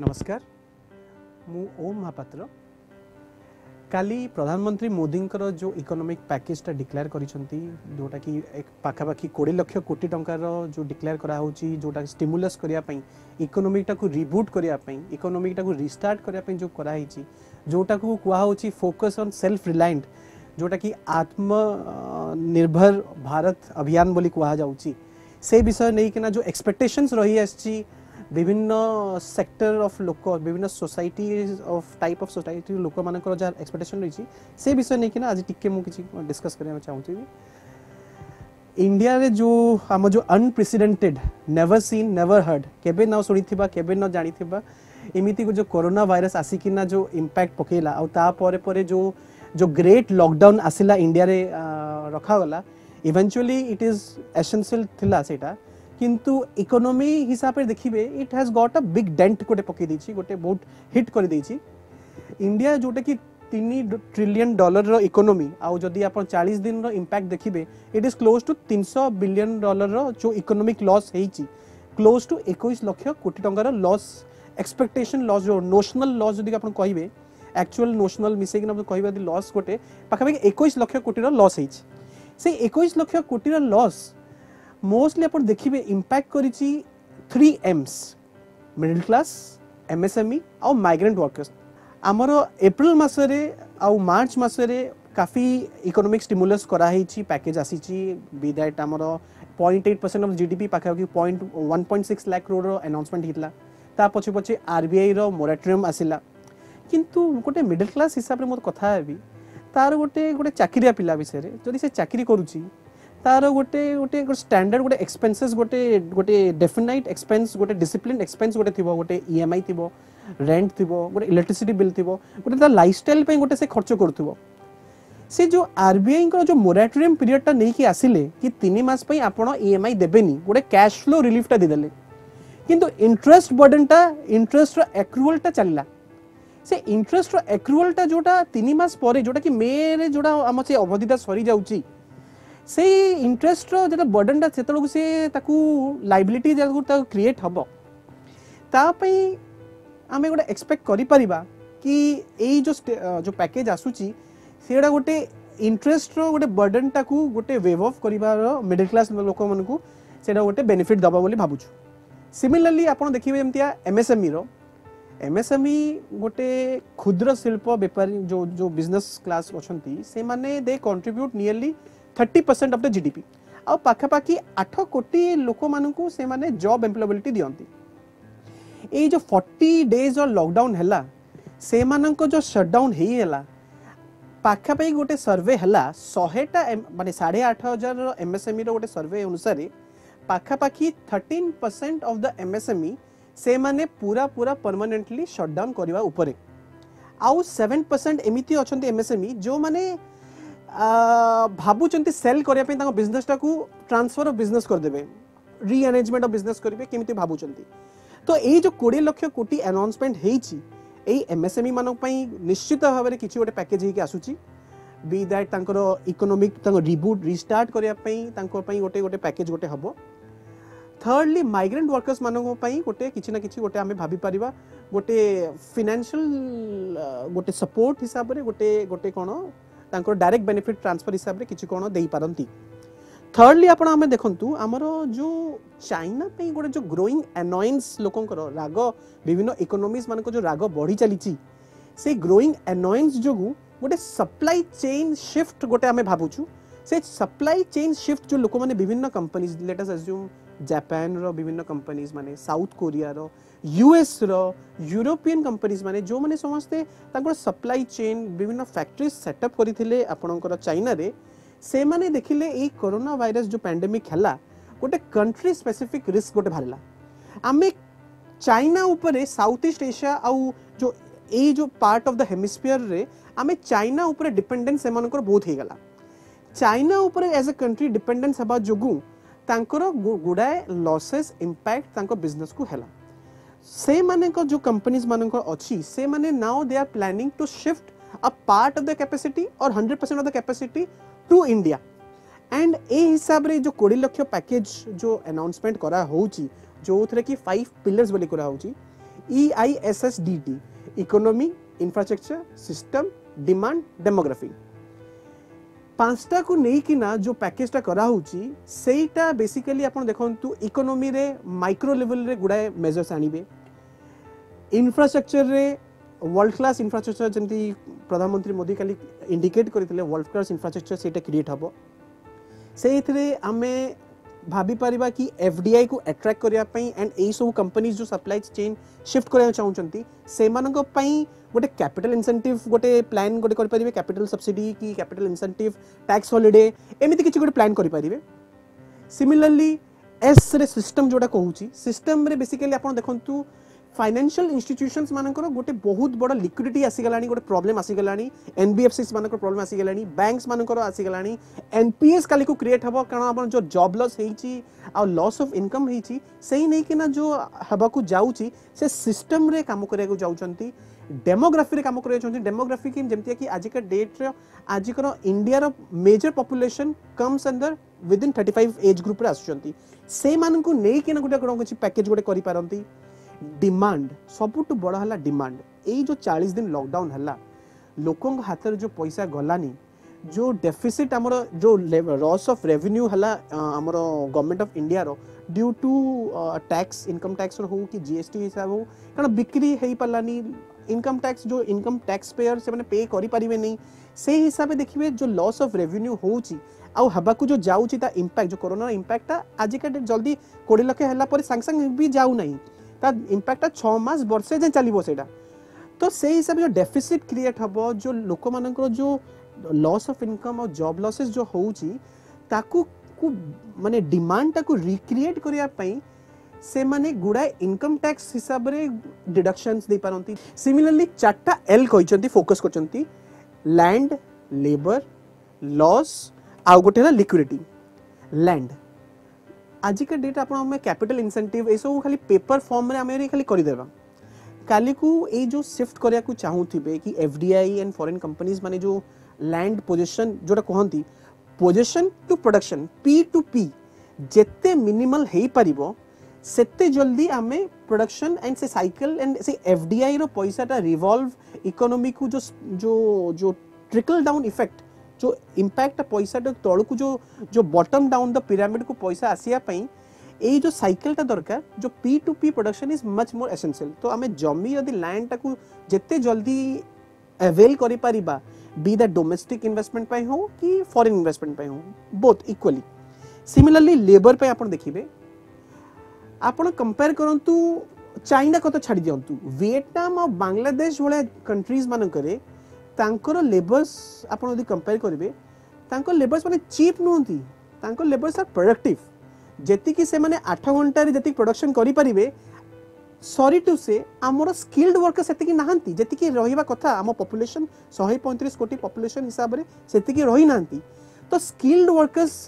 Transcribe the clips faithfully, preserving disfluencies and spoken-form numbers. नमस्कार मु ओम महापात्र काली प्रधानमंत्री मोदी जो इकोनॉमिक पैकेज टा डिक्लेयर करिसेंती जोटा कि एक पाखापाखि बीस लाख कोटी टंका जो डिक्लेयर करा होची जोटा स्टिमुलस करिया पई इकोनॉमिक टा को रिबूट करिया पई इकोनॉमिक टा को रिस्टार्ट करिया पई जो करा हिची जोटा को कुआ होची फोकस ऑन सेल्फ रिलायंट जोटा कि आत्म निर्भर भारत अभियान बोली कुआ जाउची से विषय नै केना जो एक्सपेक्टेशंस रही आछि विभिन्न सेक्टर ऑफ लोक विभिन्न society of type of society लोक मान जहाँ एक्सपेक्टेशन रही से विषय नहीं कि आज टी मुझे डिस्कस करने चाहूँगी। इंडिया रे जो आम जो unprecedented never seen never heard केबे न सुनी केबे न जानी एमती जो कोरोना वायरस आसिकिना जो इम्पैक्ट पकेला आउ पर जो जो ग्रेट लॉकडाउन आसला इंडिया रे रखागला इवेंचुअली इट इज एसेंशियल थिला सेटा किंतु इकोनोमी हिसाब से देखिए it has got a big dent गोटे पकई देछि गोटे बहुत हिट कर देछि इंडिया जोटा कि तीन ट्रिलियन डॉलर रो इकोनोमी आउ जदि आपन चालीस दिन रो इंपैक्ट देखिए इट इज क्लोज टू तीन सौ बिलियन डॉलर रो जो इकोनोमिक लॉस हेछि क्लोज टू इक्कीस लाख कोटी टंका लॉस एक्सपेक्टेशन लॉस जो नोशनल लॉस जदि आपन कहिबे एक्चुअल नोशनल मिसेकिन आपन कहिबा दि लॉस गोटे पाखापाखि इक्कीस लाख कोटी रो लॉस हेछि से इक्कीस लाख कोटी रो लॉस मोस्टली आप देखिए इम्पैक्ट करिछि three Ms middle class MSME आउ माइग्रेंट वर्कर्स आमर एप्रिल मसरे आउ मार्च मसरे काफ़ी इकोनोमिक स्टिमुलस कराई पैकेज आसी विदाउट आमर point eight percent of GDP पाखापाखि point one point six lakh crore announcement होता ता पछे पछे आरबीआई रो मोराटोरियम आसला किंतु गोटे मिडिल क्लास हिसाब से मत कथा हेबी तार गोटे गोटे चाकरिया पिला विषय जदि से चाकरी करुछि तार गोटे गोटे स्टैंडर्ड गोटे एक्सपेंसेस गोटे गोटे डेफिनाइट एक्सपेंस गोटे डिसिप्लिन एक्सपेंस गोटे थिबो गोटे ईएमआई थिबो रेंट थिबो गोटे इलेक्ट्रिसिटी बिल थिबो गोटे ता लाइफस्टाइल पे गोटे से खर्च करथिबो से जो आरबीआई को जो मोराटोरियम पीरियड ता नै कि आसिले कि तीन मास पे आपण ईएमआई देबेनी गोटे कैश फ्लो रिलीफ ता दे देले किंतु इंटरेस्ट बर्डन ता इंटरेस्ट रो एक्रूअल ता चलला से इंटरेस्ट रो एक्रूअल ता जोटा तीन मास परे जोटा कि मे रे जोटा हम से अवधिता सरी जाउची से इंटरेस्ट रो जो बर्डन से लाइबिलिटी क्रिएट हम तापाई आम गोटे एक्सपेक्ट करिपरिबा कि एई जो जो पैकेज आसुची सेडा गोटे इंटरेस्ट रो गोटे बर्डन टाकू गोटे वेव ऑफ करिबार मिडिल क्लास लोक मानकू सेडा गोटे बेनिफिट दबा बोली भाबुछु। सिमिलरली आपण देखिबे जेमतिया एमएसएमई रो एमएसएमई गोटे क्षुद्र शिल्प व्यापारी जो जो बिजनेस क्लास अछंती से माने they contribute nearly thirty percent of the GDP आउ पाखापाखि आठ कोटी लोक मानू से माने जॉब एम्प्लॉयबिलिटी दिखती ये जो फोर्टी डेज और लॉकडाउन हैला से मानन को जो शटडाउन होगा पाखापाखि गोटे सर्वे हैला सौ टा माने साढ़े आठ हजार एमएसएमई गोटे सर्वे अनुसार पाखापाखि thirteen percent of the MSME से माने पूरा पूरा परमानेंटली शटडाउन करवा उपरे आउ सेवेन परसेंट एमती अच्छा एमएसएमई जो माने भाबुचंती सेल करने बिजनेस टाकू ट्रांसफर ऑफ बिजनेस करदे रीअरेंजमेंट ऑफ बिजनेस करेंगे केमिति भाबुचंती तो ये जो बीस लाख कोटी अनाउंसमेंट होईची एई एमएसएमई मानन पई निश्चित भाव में किछि गोटे पैकेज हे कि आसुची बी दैट तांकर इकोनॉमिक तांकर रिबूट रिस्टार्ट करया पई तांकर पई गोटे गोटे पैकेज गोटे हबो। थर्डली माइग्रेंट वर्कर्स मानन पई गोटे किछि ना किछि गोटे आमे भाबी परिबा गोटे फाइनेंशियल गोटे सपोर्ट हिसाब रे गोटे गोटे कोन तांकर डायरेक्ट बेनिफिट ट्रांसफर हिसाब से किसी कौन दे पारंती। थर्डली आपण आमे देखंतु आमर जो चाइना पे गोटे जो ग्रोइंग एनोयंस लोकंकर राग विभिन्न इकोनोमीज मानको जो राग बढ़ी चली से ग्रोइंग एनोयंस जो गोटे सप्लाई चेन शिफ्ट गोटे आमे भाबुचु से सप्लाई चेन शिफ्ट जो लोक माने विभिन्न companies let us assume Japan रो विभिन्न कंपनीज माने साउथ कोरिया रो यूएस रो यूरोपियन कंपनीज माने जो माने समस्ते तांकर सप्लाई चेन विभिन्न फैक्ट्री सेटअप करिथिले आपनकर चाइना रे से माने देखिले ए कोरोना वायरस जो पैंडेमिक हैला गोटे कंट्री स्पेसिफिक रिस्क गोटे भारिला आमे चाइना ऊपर साउथ ईस्ट एशिया आउ जो ए जो पार्ट ऑफ द हेमिस्फीयर रे आमे चाइना ऊपर डिपेंडेंस से मानकर बहुत हे गला चाइना ऊपर एज ए कंट्री डिपेंडेंस हवा जोगु तांकर गुडाए लॉसेस इंपैक्ट तांको बिजनेस को हैला से माने को जो कंपनीज मानन को अछि से माने now they are planning to shift a part of the capacity or hundred percent of the capacity to India and ए हिसाब रे जो बीस लाख पैकेज जो अनाउंसमेंट करा होउची जो थरे कि फाइव पिलर्स बोली करा होउची E I S S D T, economy, infrastructure, system, demand, demography. पांचटा को लेकिना जो पैकेज टा करा होची सेईटा बेसिकली आपण देखंतु इकोनॉमी रे माइक्रो लेवल रे गुडाए मेजर्स आनीबे, इंफ्रास्ट्रक्चर रे वर्ल्ड क्लास इंफ्रास्ट्रक्चर जेंती प्रधानमंत्री मोदी खाली इंडिकेट करितले वर्ल्ड क्लास इंफ्रास्ट्रक्चर सेईटा क्रिएट हबो। सेईथरे आमे भाबी परिबा कि एफडीआई को अट्रैक्ट करिया पई एंड एई सब कंपनीज जो सप्लाई चेन शिफ्ट करिया चाहुचंती से मानक पई गोटे कैपिटल इंसेंटिव गोटे प्लान गोटे कर परिबे, कैपिटल सब्सिडी की कैपिटल इंसेंटिव टैक्स हॉलिडे एमिति किछि गोटे प्लान करि परिबे। सिमिलरली एस रे सिस्टम जोडा कहूची सिस्टम रे बेसिकली आपण देखंतु फाइनेंशियल इंस्टीट्यूशंस मानकर गोटे बहुत बड़ा लिक्विडिटी आसीगलानी, गोटे प्रॉब्लम आसीगलानी, एनबीएफसीस मानकर प्रॉब्लम आसीगलानी, बैंक्स मानकर आसीगलानी, एनपीएस काली को क्रिएट हबो कारण आपण जो जॉब लॉस हेची आ लॉस ऑफ इनकम हेची सही नै किना जो हबा को जाउची से सिस्टम रे काम करिया को जाउचंती। डेमोग्राफी रे काम करिया चोंती, डेमोग्राफी कि जेमतिया कि आज के डेट रे आज कर इंडिया रो major population comes under within पैंतीस एज ग्रुप रे आसुचंती से मानन को नै किना गोटे कोन किछि पैकेज गोटे करि पारंती। डिमांड सबुठ बड़ा हला डिमांड, यही जो चालीस दिन लॉकडाउन हला लोकों हाथ रे जो पैसा गलानी जो डेफिसिट आमर जो लॉस ऑफ रेवेन्यू हला आमर गवर्नमेंट ऑफ इंडिया रो due to tax income tax हो कि जीएसटी हिसाब हो कारण बिक्री हेई पालानी, इनकम टैक्स जो इनकम टैक्स पेयर से माने पे करि परिबे नहीं से हिसाब देखिबे जो लॉस ऑफ रेवेन्यू होउची आउ हबा को जो जाउची ता इंपैक्ट जो कोरोना इंपैक्ट आज के जल्दी बीस लाख हला पर संग संग भी जाउ नहीं ता इम्पैक्टा छः मास बर्षे जाए चलो सहीटा तो से हिसाब जो डेफिसिट क्रिएट हम जो लोक मान जो लॉस ऑफ इनकम और जॉब लॉसेस जो होकू माने डिमांड को रिक्रिएट करने से माने गुड़ाए इनकम टैक्स हिसाब रे डिडक्शंस दे पारती। सिमिलरली चार्टा एल कहते फोकस कर लैंड लेबर लॉस आउ गोटे है लिक्विडिटी। लैंड आज के डेट आप कैपिटल इंसेंटिव ये सब खाली पेपर फॉर्म रे आमे खाली करदेवा काली को ये जो शिफ्ट करिया को चाहूथिबे कि एफडीआई एंड फॉरेन कंपनीज माने जो लैंड पोजीशन जोटा कहंती position to production P to P जेते मिनिमल हेई परिबो सेते जल्दी आमे प्रोडक्शन एंड से साइकिल एंड से एफडीआई रो पैसाटा रिवॉल्व इकोनॉमी को जो जो जो ट्रिकल डाउन इफेक्ट जो इम्पैक्ट पैसा तल को जो जो बॉटम डाउन द पिरामिड को पैसा आसापी यही जो सैकेलटा दरकार जो P to P production is much more essential. तो आम जमी यदि लैंड टाक जिते जल्दी एवेल करा बी द डोमेस्टिक इन्वेस्टमेंट पे हो कि फॉरेन इन्वेस्टमेंट पे हो बोथ इक्वली। सिमिलरली लेबर पे आपन देखिए आप कंपेयर करूँ चाइना कत छाड़ दिंतु वियेटनाम और बांग्लादेश भाया कंट्रीज मानक तांकर लेबर्स आपन यदि कंपेयर करेंगे तांकर लेबर्स माने चीप नुहंती, तांकर लेबर्स आर प्रोडक्टिव जेति कि से माने आठ घंटा रे जेति प्रोडक्शन करि परिबे सॉरी टू से आमर स्किल्ड वर्कर सेति कि नाहंती जेति कि रहिबा कथा आम पॉपुलेशन एक सौ पैंतीस कोटी पॉपुलेशन हिसाब रे सेति कि रहि नाहंती। तो स्किल्ड वर्कर्स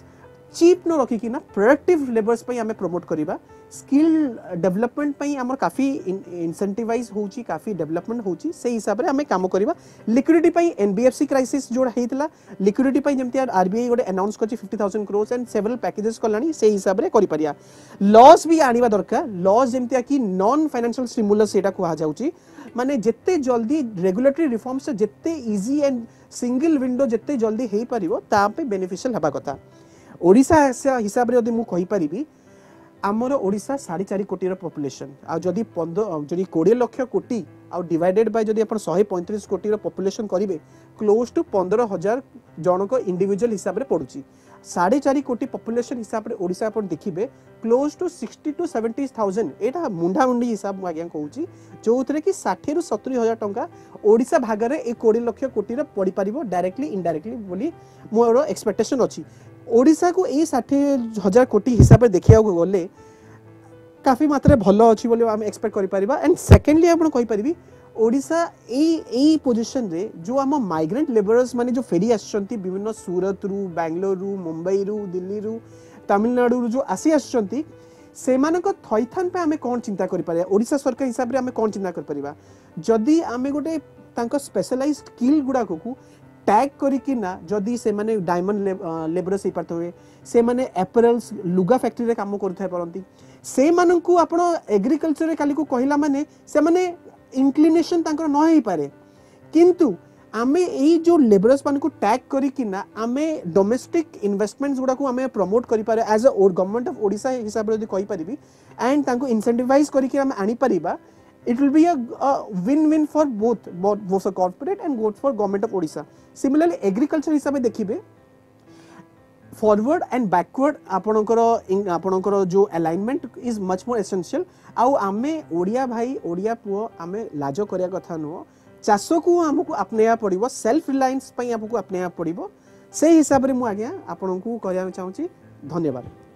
चीप न रखिकी ना प्रोडक्टिव लेबर्स पई आमे प्रमोट करिबा, स्किल डेवलपमेंट पई आमर काफी इंसेंटिवाइज होउची, काफी डेवलपमेंट होउची से हिसाब रे आमे काम करिबा। लिक्विडिटी पई एनबीएफसी क्राइसिस जोड हेतला लिक्विडिटी पई जेमति आरबीआई गोटे अनाउंस करची पचास हज़ार करोड़ एंड सेवरल पैकेजेस करलानी से हिसाब रे करि परिया। लॉस भी आनिबा दरकार, लॉस जेमति कि नॉन फाइनेंशियल स्टिमुलस एटा कुहा जाउची माने जिते जल्दी रेगुलेटरी रिफॉर्म्स से जिते इजी एंड सिंगल विंडो जिते जल्दी हेई परिबो ता पे बेनिफिशियल हबा कथा। ओडिशा हिसाब से मुझे कहीपरि आमर ओडिशा साढ़े चार कोटी पॉपुलेशन आदि पंद्रह कोड़े लक्ष कोटी आउ डिवाइडेड बाय जब शहे पैंतीस कोटी पॉपुलेशन करेंगे क्लोज टू पंद्रह हजार जनक इंडिविजुअल हिसाब से पड़ू साढ़े चार कोटी पॉपुलेशन हिसाब से ओडिशा आप देखिए close to sixty to seventy thousand यहाँ मुंडा मुंडी हिसाब मुझे कहूँ जो थे कि षाठी रु सतुरी हजार टंका ओडिशा भागर ये कोड़े लक्ष कोटी पड़ पार डायरेक्टली इनडायरेक्टली मोर एक्सपेक्टेशन अच्छी। ओडिशा को ये षाठी हजार कोटी हिसाब से देखा गले काफी मात्रा भल अच्छी आम एक्सपेक्ट करें। एंड सेकेंडली आप कहीपरि ओडिशा यही पोजिशन रे जो आम माइग्रेंट लेबरर्स माने जो फेरी आसुचंती विभिन्न सूरत रु बैंगलोर रु मुंबई रु दिल्ली रु तमिलनाडु रु जो आसी आसुचंती से मानक थैथान पे आम कौन चिंता करें ओडिशा सरकार हिसाब से आम कौन चिंता करें जदि आम गोटे स्पेशलाइज स्किल गुड़ाक टैग करा जदि से माने डायमंड लेबरर्स हो पारे से माने एपरल्स लुगा फैक्ट्री रे काम करते से मानू आप एग्रीकल्चर खाली को कहला माने से माने इंक्लिनेशन न हो पारे किंतु आमे यही जो लेबरर्स मान को टैग करा आमे डोमेस्टिक इन्वेस्टमेंट्स गुड़ाक आम प्रमोट कर पारे as a government of Odisha हिसाब से कहीपरि एंड तांको इंसेंटिवाइज करके आम आनी परिबा it will be a win win for both both a corporate and both for government of Odisha. Similarly agriculture हिसाब से देखिए फॉरवर्ड एंड बैकवर्ड आपणकर जो alignment is much more essential आउ आमे ओडिया भाई ओडिया पुओ आमे लाज करिया कथा नुह चाष को आमको अपने पड़ो सेल्फ रिलायंस आमको अपने पड़ो से हिसाब से मुझे आपन को कहना चाहूँगी। धन्यवाद।